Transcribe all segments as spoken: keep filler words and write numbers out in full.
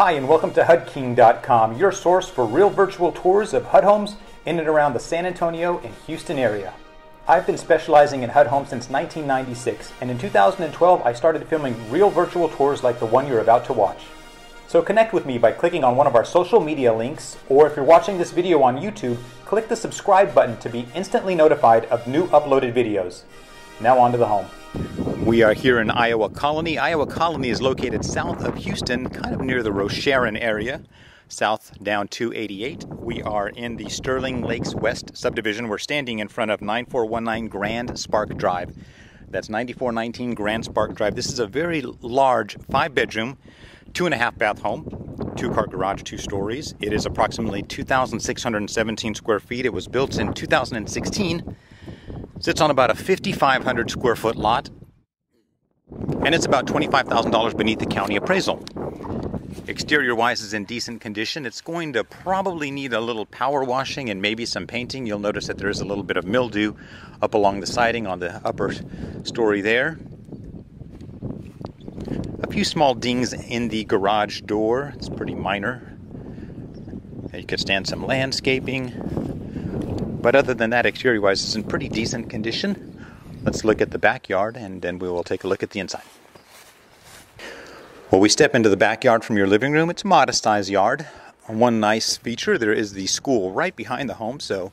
Hi, and welcome to hud king dot com, your source for real virtual tours of H U D homes in and around the San Antonio and Houston area. I've been specializing in H U D homes since nineteen ninety-six, and in two thousand twelve I started filming real virtual tours like the one you're about to watch. So connect with me by clicking on one of our social media links, or if you're watching this video on YouTube, click the subscribe button to be instantly notified of new uploaded videos. Now on to the home. We are here in Iowa Colony. Iowa Colony is located south of Houston, kind of near the Rosharon area, south down two eighty-eight. We are in the Sterling Lakes West subdivision. We're standing in front of nine four one nine Grand Spark Drive. That's ninety-four nineteen Grand Spark Drive. This is a very large five-bedroom, two-and-a-half-bath home, two-car garage, two stories. It is approximately two thousand six hundred seventeen square feet. It was built in two thousand sixteen. Sits on about a fifty-five hundred square foot lot, and it's about twenty-five thousand dollars beneath the county appraisal. Exterior-wise is in decent condition. It's going to probably need a little power washing and maybe some painting. You'll notice that there is a little bit of mildew up along the siding on the upper story there. A few small dings in the garage door. It's pretty minor. You could stand some landscaping. But other than that, exterior-wise, it's in pretty decent condition. Let's look at the backyard, and then we will take a look at the inside. Well, we step into the backyard from your living room. It's a modest-sized yard. One nice feature, there is the school right behind the home, so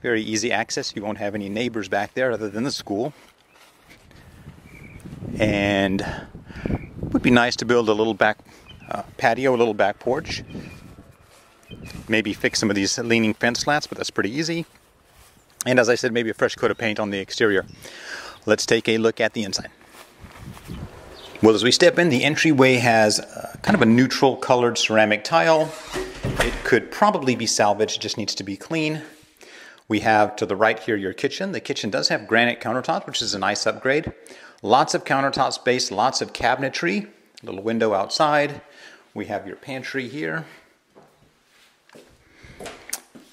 very easy access. You won't have any neighbors back there other than the school. And it would be nice to build a little back uh, patio, a little back porch. Maybe fix some of these leaning fence slats, but that's pretty easy. And as I said, maybe a fresh coat of paint on the exterior. Let's take a look at the inside. Well, as we step in, the entryway has uh, kind of a neutral colored ceramic tile. It could probably be salvaged, just needs to be clean. We have to the right here your kitchen. The kitchen does have granite countertops, which is a nice upgrade. Lots of countertop space, lots of cabinetry, a little window outside. We have your pantry here.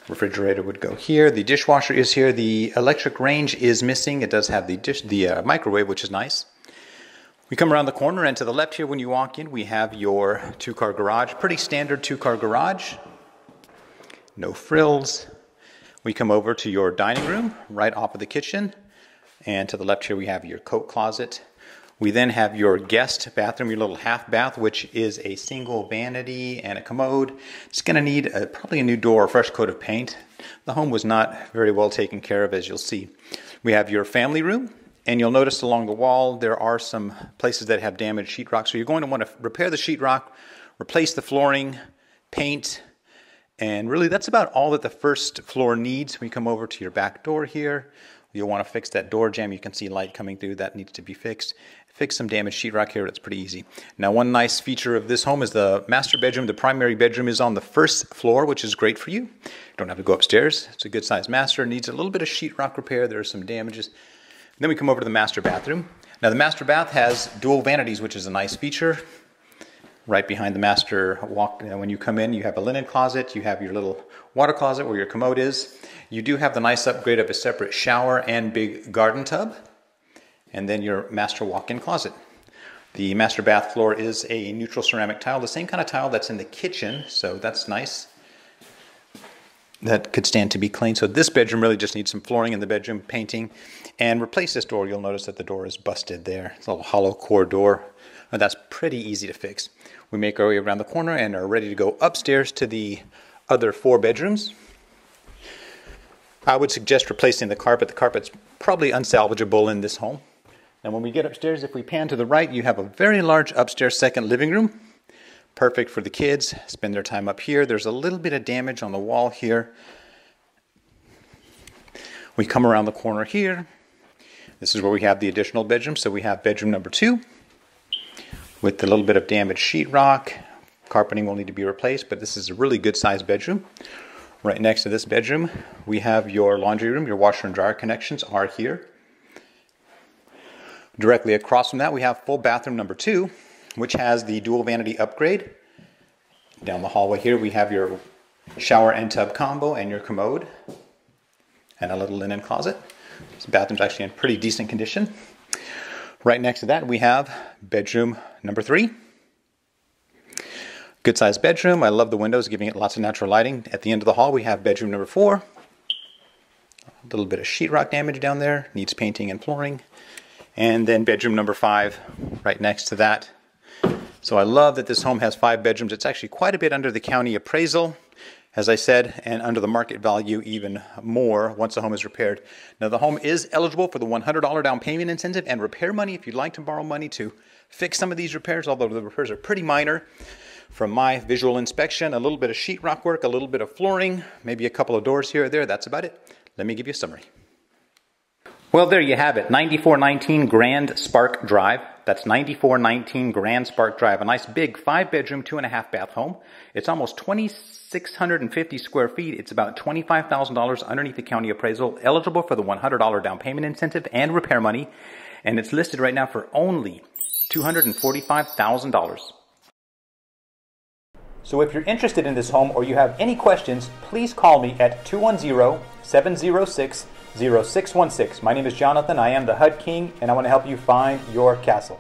Refrigerator would go here. The dishwasher is here. The electric range is missing. It does have the dish, the uh, microwave, which is nice. We come around the corner, and to the left here when you walk in, we have your two-car garage. Pretty standard two-car garage. No frills. We come over to your dining room, right off of the kitchen. And to the left here we have your coat closet. We then have your guest bathroom, your little half bath, which is a single vanity and a commode. It's gonna need a, probably a new door, a fresh coat of paint. The home was not very well taken care of, as you'll see. We have your family room, and you'll notice along the wall there are some places that have damaged sheetrock, so you're going to want to repair the sheetrock, replace the flooring, paint, and really that's about all that the first floor needs. We come over to your back door here. You'll want to fix that door jamb. You can see light coming through. That needs to be fixed. Fix some damaged sheetrock here. That's pretty easy. Now, one nice feature of this home is the master bedroom. The primary bedroom is on the first floor, which is great for you. You don't have to go upstairs. It's a good-sized master. Needs a little bit of sheetrock repair. There are some damages. And then we come over to the master bathroom. Now, the master bath has dual vanities, which is a nice feature. Right behind the master walk, you know, when you come in, you have a linen closet, you have your little water closet where your commode is. You do have the nice upgrade of a separate shower and big garden tub, and then your master walk-in closet. The master bath floor is a neutral ceramic tile, the same kind of tile that's in the kitchen, so that's nice. That could stand to be cleaned. So this bedroom really just needs some flooring in the bedroom, painting, and replace this door. You'll notice that the door is busted there. It's a little hollow core door. Well, that's pretty easy to fix. We make our way around the corner and are ready to go upstairs to the other four bedrooms. I would suggest replacing the carpet. The carpet's probably unsalvageable in this home. And when we get upstairs, if we pan to the right, you have a very large upstairs second living room. Perfect for the kids. Spend their time up here. There's a little bit of damage on the wall here. We come around the corner here. This is where we have the additional bedroom. So we have bedroom number two. With a little bit of damaged sheetrock, carpeting will need to be replaced, but this is a really good sized bedroom. Right next to this bedroom, we have your laundry room. Your washer and dryer connections are here. Directly across from that, we have full bathroom number two, which has the dual vanity upgrade. Down the hallway here, we have your shower and tub combo and your commode and a little linen closet. This bathroom's actually in pretty decent condition. Right next to that, we have bedroom number three. Good sized bedroom. I love the windows, giving it lots of natural lighting. At the end of the hall, we have bedroom number four. A little bit of sheetrock damage down there, needs painting and flooring. And then bedroom number five, right next to that. So I love that this home has five bedrooms. It's actually quite a bit under the county appraisal, as I said, and under the market value even more once the home is repaired. Now the home is eligible for the one hundred dollar down payment incentive and repair money if you'd like to borrow money to fix some of these repairs, although the repairs are pretty minor. From my visual inspection, a little bit of sheetrock work, a little bit of flooring, maybe a couple of doors here or there, that's about it. Let me give you a summary. Well, there you have it, ninety-four nineteen Grand Spark Drive. That's ninety-four nineteen Grand Spark Drive, a nice big five bedroom, two and a half bath home. It's almost two thousand six hundred fifty square feet. It's about twenty-five thousand dollars underneath the county appraisal, eligible for the one hundred dollar down payment incentive and repair money. And it's listed right now for only two hundred forty-five thousand dollars. So if you're interested in this home or you have any questions, please call me at two one zero, seven zero six, zero six one six. My name is Jonathan. I am the H U D King, and I want to help you find your castle.